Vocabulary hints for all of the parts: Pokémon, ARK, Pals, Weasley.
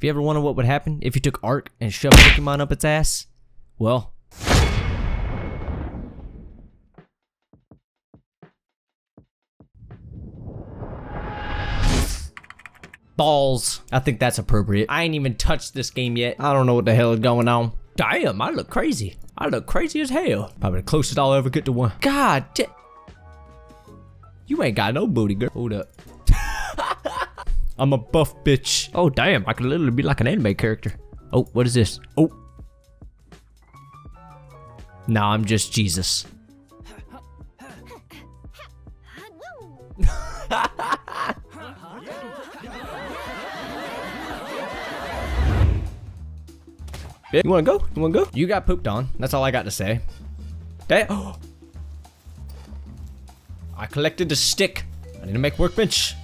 If you ever wonder what would happen if you took ARK and shoved Pokemon up its ass, well... balls. I think that's appropriate. I ain't even touched this game yet. I don't know what the hell is going on. Damn, I look crazy. I look crazy as hell. Probably the closest I'll ever get to one. God damn. You ain't got no booty, girl. Hold up. I'm a buff bitch. Oh, damn. I could literally be like an anime character. Oh, what is this? Oh. Nah, I'm just Jesus. You wanna go? You wanna go? You got pooped on. That's all I got to say. Damn. Oh. I collected the stick. I need to make workbench.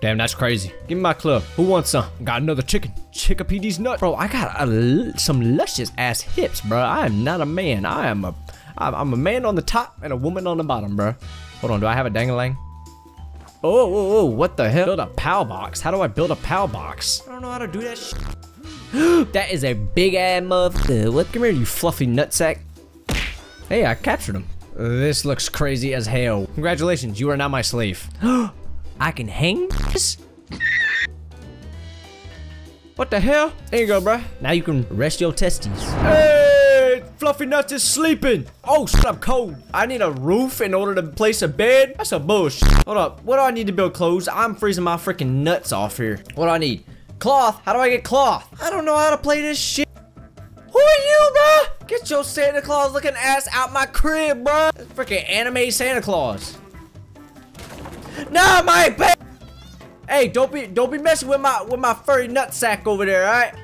Damn, that's crazy. Give me my club. Who wants some? Got another chicken. Chickapede's nut. Bro, I got some luscious ass hips, bro. I am not a man. I am a... I'm a man on the top and a woman on the bottom, bro. Hold on, do I have a dang-a-lang? Oh, what the hell? Build a PAL box. How do I build a PAL box? I don't know how to do that shit. That is a big ass motherfucker. What? Come here, you fluffy nutsack. Hey, I captured him. This looks crazy as hell. Congratulations, you are now my slave. I can hang this? What the hell? There you go, bruh. Now you can rest your testes. Hey, fluffy nuts is sleeping. Oh, shit, I'm cold. I need a roof in order to place a bed? That's a bullshit. Hold up, what do I need to build clothes? I'm freezing my freaking nuts off here. What do I need? Cloth? How do I get cloth? I don't know how to play this shit. Who are you, bruh? Get your Santa Claus looking ass out my crib, bruh. That's freaking anime Santa Claus. Nah, my bad. Hey, don't be messing with my furry nutsack over there, all right?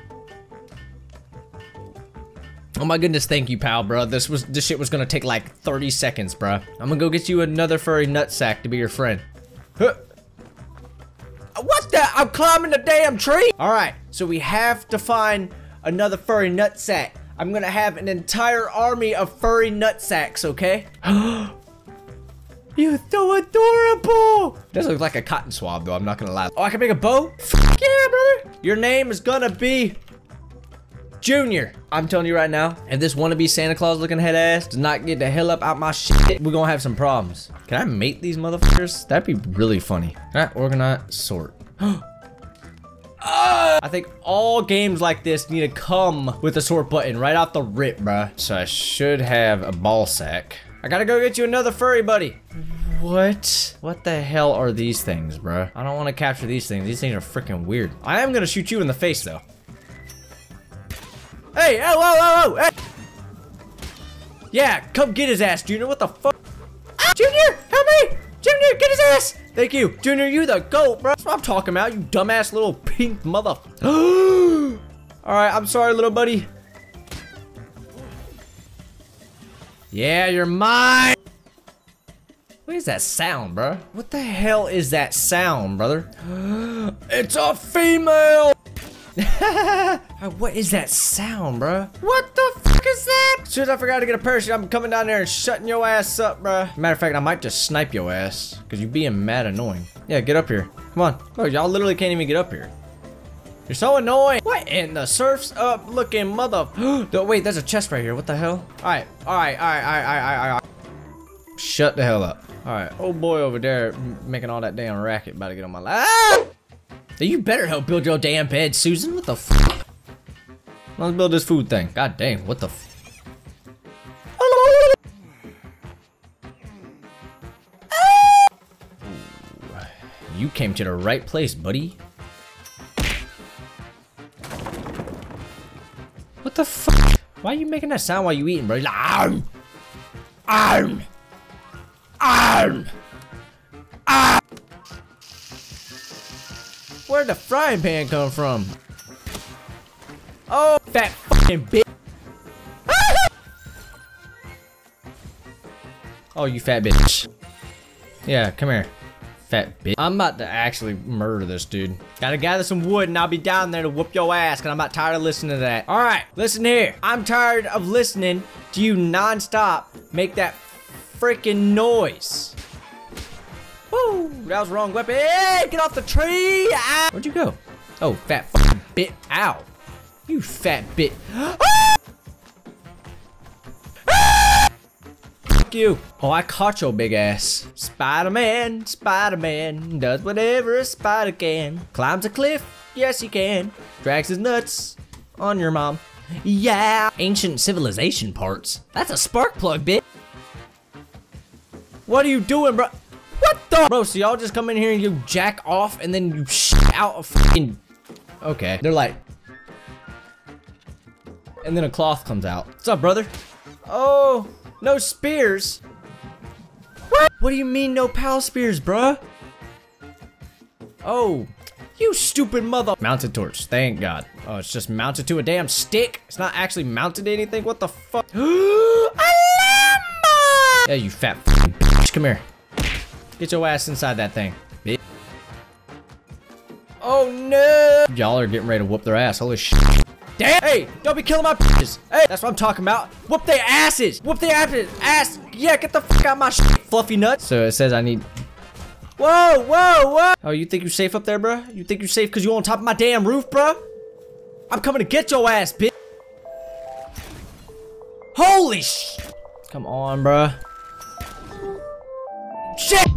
Oh my goodness, thank you, pal, bro. This shit was gonna take like 30 seconds, bro. I'm gonna go get you another furry nutsack to be your friend. Huh. What the? I'm climbing the damn tree. All right, so we have to find another furry nutsack. I'm gonna have an entire army of furry nutsacks, okay? You're so adorable! Does look like a cotton swab though, I'm not gonna lie. Oh, I can make a bow? F yeah, brother! Your name is gonna be Junior. I'm telling you right now, if this wannabe Santa Claus looking head ass does not get the hell up out my shit, we're gonna have some problems. Can I mate these motherfuckers? That'd be really funny. Can I organize, sort? I think all games like this need to come with a sort button right off the rip, bruh. So I should have a ball sack. I gotta go get you another furry buddy. What? What the hell are these things, bro? I don't want to capture these things. These things are freaking weird. I am gonna shoot you in the face, though. Hey! Oh! Oh! Oh! Hey! Yeah, come get his ass, Junior. What the fuck? Ah! Junior, help me! Junior, get his ass! Thank you, Junior. You the goat, bro. That's what I'm talking about. You dumbass little pink mother. All right, I'm sorry, little buddy. Yeah, you're mine! What is that sound, bro? What the hell is that sound, brother? It's a female! What is that sound, bro? What the fuck is that? As soon as I forgot to get a parachute, I'm coming down there and shutting your ass up, bro. Matter of fact, I might just snipe your ass, because you're being mad annoying. Yeah, get up here. Come on. Look, y'all literally can't even get up here. You're so annoying. What in the surf's up looking mother... No, wait, there's a chest right here. What the hell? Alright, alright, alright, alright, alright, alright. Shut the hell up. Alright, old boy over there making all that damn racket about to get on my lap. Ah! You better help build your damn bed, Susan. What the f? Let's build this food thing. God damn, what the f? You came to the right place, buddy. What the fuck? Why are you making that sound while you eating, bro? You're like, arm, arm, arm, arm. Where'd the frying pan come from? Oh, fat fucking bitch. Oh, you fat bitch. Yeah, come here, fat bitch. I'm about to actually murder this dude. Gotta gather some wood and I'll be down there to whoop your ass, cause I'm not tired of listening to that. All right, listen here. I'm tired of listening to you nonstop make that freaking noise. Woo, that was the wrong weapon. Hey, get off the tree. Ah. Where'd you go? Oh, fat fucking bit. Ow. You fat bit. Fuck you. Oh, I caught your big ass. Spider-Man, Spider-Man, does whatever a spider can. Climbs a cliff. Yes, he can. Drags his nuts on your mom. Yeah. Ancient civilization parts. That's a spark plug, bitch. What are you doing, bro? What the? Bro, so y'all just come in here and you jack off and then you shit out a fucking... Okay. They're like... And then a cloth comes out. What's up, brother? Oh, no spears. What? What do you mean no pal spears, bruh? Oh, you stupid mother... Mounted torch, thank God. Oh, it's just mounted to a damn stick. It's not actually mounted to anything. What the fuck? Yeah, you fat fucking bitch. Come here. Get your ass inside that thing. Bitch. Oh, no. Y'all are getting ready to whoop their ass. Holy shit. Damn. Hey, don't be killing my bitches. Hey, that's what I'm talking about. Whoop their asses. Whoop their asses. Ass. Yeah, get the fuck out of my shit, fluffy nuts. So it says I need... Whoa, whoa, whoa. Oh, you think you're safe up there, bro? You think you're safe because you're on top of my damn roof, bro? I'm coming to get your ass, bitch. Holy shit. Come on, bro. Shit!